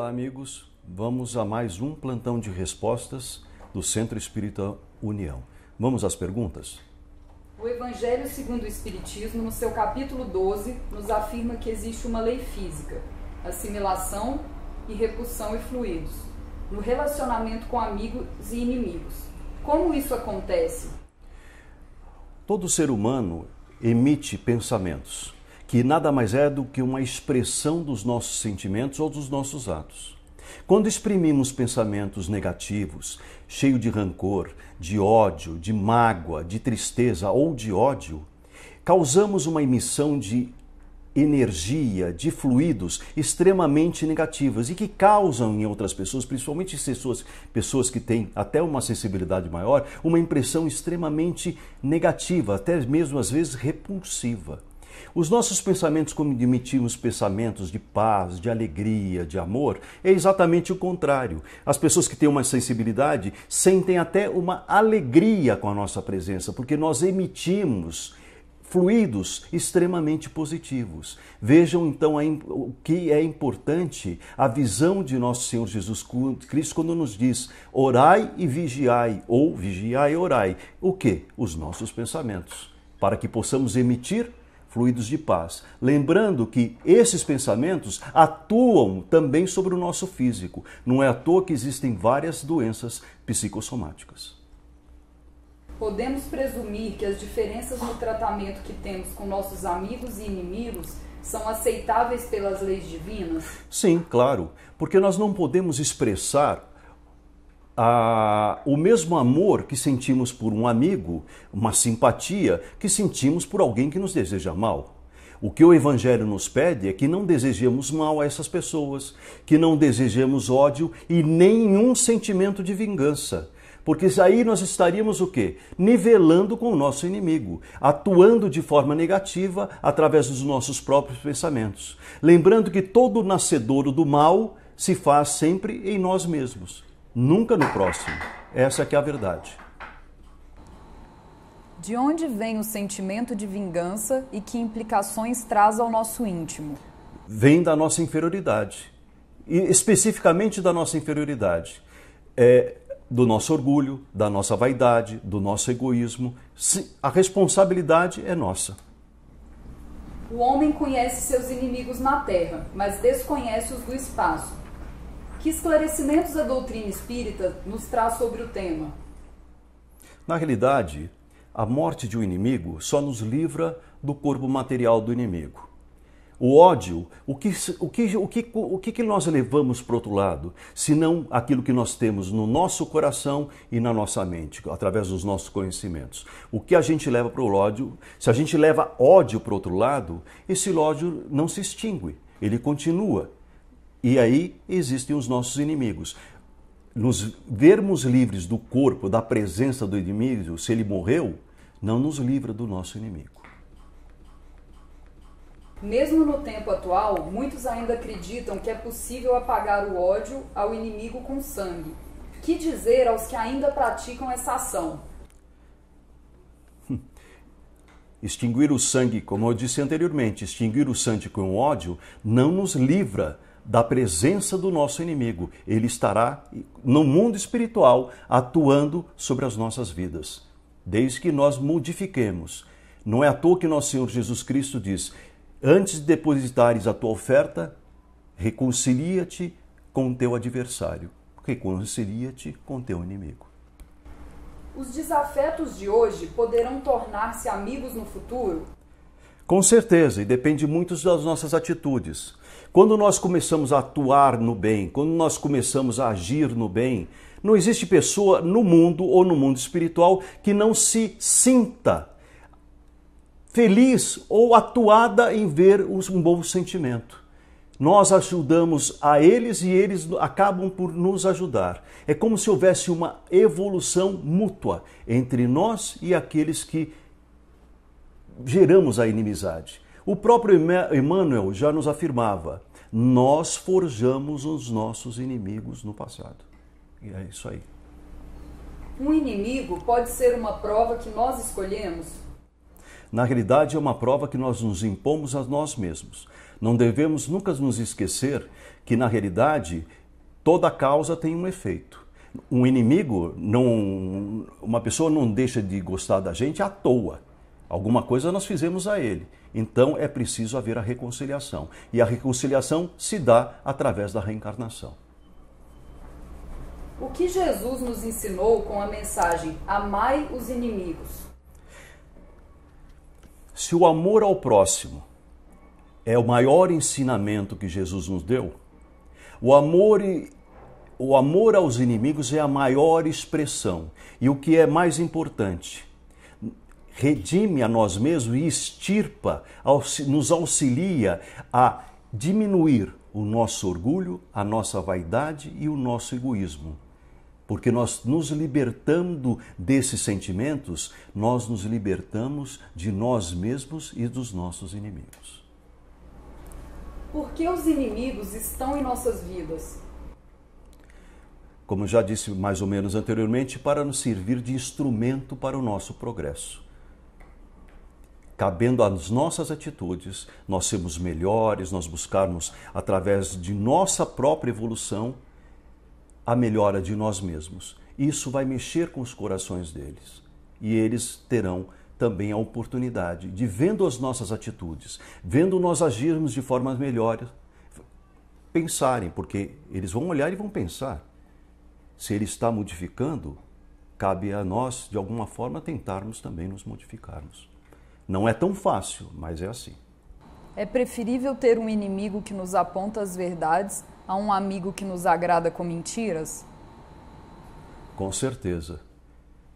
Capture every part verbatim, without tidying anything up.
Olá, amigos. Vamos a mais um plantão de respostas do Centro Espírita União. Vamos às perguntas? O Evangelho segundo o Espiritismo, no seu capítulo doze, nos afirma que existe uma lei física, assimilação e repulsão e fluidos, no relacionamento com amigos e inimigos. Como isso acontece? Todo ser humano emite pensamentos, que nada mais é do que uma expressão dos nossos sentimentos ou dos nossos atos. Quando exprimimos pensamentos negativos, cheio de rancor, de ódio, de mágoa, de tristeza ou de ódio, causamos uma emissão de energia, de fluidos extremamente negativas e que causam em outras pessoas, principalmente pessoas, pessoas que têm até uma sensibilidade maior, uma impressão extremamente negativa, até mesmo às vezes repulsiva. Os nossos pensamentos, quando emitimos pensamentos de paz, de alegria, de amor, é exatamente o contrário. As pessoas que têm uma sensibilidade sentem até uma alegria com a nossa presença, porque nós emitimos fluidos extremamente positivos. Vejam então o que é importante a visão de nosso Senhor Jesus Cristo quando nos diz: orai e vigiai, ou vigiai e orai. O quê? Os nossos pensamentos, para que possamos emitir fluidos de paz. Lembrando que esses pensamentos atuam também sobre o nosso físico. Não é à toa que existem várias doenças psicossomáticas. Podemos presumir que as diferenças no tratamento que temos com nossos amigos e inimigos são aceitáveis pelas leis divinas? Sim, claro. Porque nós não podemos expressar Ah, o mesmo amor que sentimos por um amigo, uma simpatia que sentimos por alguém que nos deseja mal. O que o Evangelho nos pede é que não desejemos mal a essas pessoas, que não desejemos ódio e nenhum sentimento de vingança. Porque aí nós estaríamos o quê? Nivelando com o nosso inimigo, atuando de forma negativa através dos nossos próprios pensamentos. Lembrando que todo nascedouro do mal se faz sempre em nós mesmos. Nunca no próximo. Essa que é a verdade. De onde vem o sentimento de vingança e que implicações traz ao nosso íntimo? Vem da nossa inferioridade. E especificamente da nossa inferioridade. É, do nosso orgulho, da nossa vaidade, do nosso egoísmo. A responsabilidade é nossa. O homem conhece seus inimigos na terra, mas desconhece-os do espaço. Que esclarecimentos a doutrina espírita nos traz sobre o tema? Na realidade, a morte de um inimigo só nos livra do corpo material do inimigo. O ódio, o que, o que, o que, o que nós levamos para o outro lado, senão aquilo que nós temos no nosso coração e na nossa mente, através dos nossos conhecimentos. O que a gente leva para o ódio, se a gente leva ódio para o outro lado, esse ódio não se extingue, ele continua. E aí existem os nossos inimigos. Nos vermos livres do corpo, da presença do inimigo, se ele morreu, não nos livra do nosso inimigo. Mesmo no tempo atual, muitos ainda acreditam que é possível apagar o ódio ao inimigo com sangue. Que dizer aos que ainda praticam essa ação? Extinguir o sangue, como eu disse anteriormente, extinguir o sangue com o ódio não nos livra da presença do nosso inimigo. Ele estará no mundo espiritual atuando sobre as nossas vidas, desde que nós modifiquemos. Não é à toa que nosso Senhor Jesus Cristo diz: antes de depositares a tua oferta, reconcilia-te com o teu adversário, reconcilia-te com o teu inimigo. Os desafetos de hoje poderão tornar-se amigos no futuro? Com certeza, e depende muito das nossas atitudes. Quando nós começamos a atuar no bem, quando nós começamos a agir no bem, não existe pessoa no mundo ou no mundo espiritual que não se sinta feliz ou atuada em ver um bom sentimento. Nós ajudamos a eles e eles acabam por nos ajudar. É como se houvesse uma evolução mútua entre nós e aqueles que geramos a inimizade. O próprio Emmanuel já nos afirmava: nós forjamos os nossos inimigos no passado. E é isso aí. Um inimigo pode ser uma prova que nós escolhemos? Na realidade, é uma prova que nós nos impomos a nós mesmos. Não devemos nunca nos esquecer que, na realidade, toda causa tem um efeito. Um inimigo, não, uma pessoa não deixa de gostar da gente à toa. Alguma coisa nós fizemos a ele. Então é preciso haver a reconciliação. E a reconciliação se dá através da reencarnação. O que Jesus nos ensinou com a mensagem "Amai os inimigos"? Se o amor ao próximo é o maior ensinamento que Jesus nos deu, o amor, o amor aos inimigos é a maior expressão. E o que é mais importante, redime a nós mesmos e extirpa, nos auxilia a diminuir o nosso orgulho, a nossa vaidade e o nosso egoísmo. Porque nós nos libertando desses sentimentos, nós nos libertamos de nós mesmos e dos nossos inimigos. Por que os inimigos estão em nossas vidas? Como já disse mais ou menos anteriormente, para nos servir de instrumento para o nosso progresso. Cabendo às nossas atitudes, nós sermos melhores, nós buscarmos, através de nossa própria evolução, a melhora de nós mesmos. Isso vai mexer com os corações deles. E eles terão também a oportunidade de, vendo as nossas atitudes, vendo nós agirmos de formas melhores, pensarem, porque eles vão olhar e vão pensar. Se ele está modificando, cabe a nós, de alguma forma, tentarmos também nos modificarmos. Não é tão fácil, mas é assim. É preferível ter um inimigo que nos aponta as verdades a um amigo que nos agrada com mentiras? Com certeza.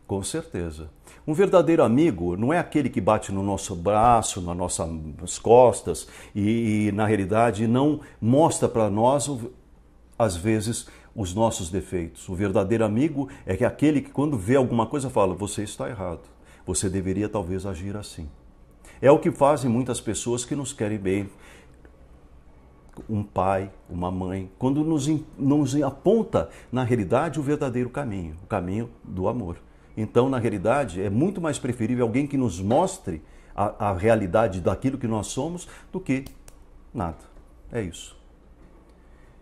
Com certeza. Um verdadeiro amigo não é aquele que bate no nosso braço, nas nossas costas e, e na realidade, não mostra para nós, às vezes, os nossos defeitos. O verdadeiro amigo é aquele que, quando vê alguma coisa, fala: você está errado, você deveria talvez agir assim. É o que fazem muitas pessoas que nos querem bem. Um pai, uma mãe, quando nos, nos aponta, na realidade, o verdadeiro caminho, o caminho do amor. Então, na realidade, é muito mais preferível alguém que nos mostre a, a realidade daquilo que nós somos do que nada. É isso.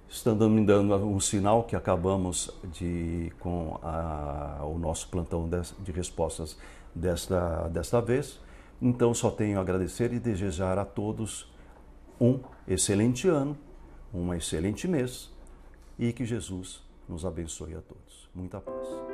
Estando me dando um sinal que acabamos de, com a, o nosso plantão de respostas desta, desta vez. Então, só tenho a agradecer e desejar a todos um excelente ano, um excelente mês e que Jesus nos abençoe a todos. Muita paz.